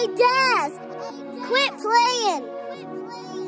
Hey, Daz! Quit playing!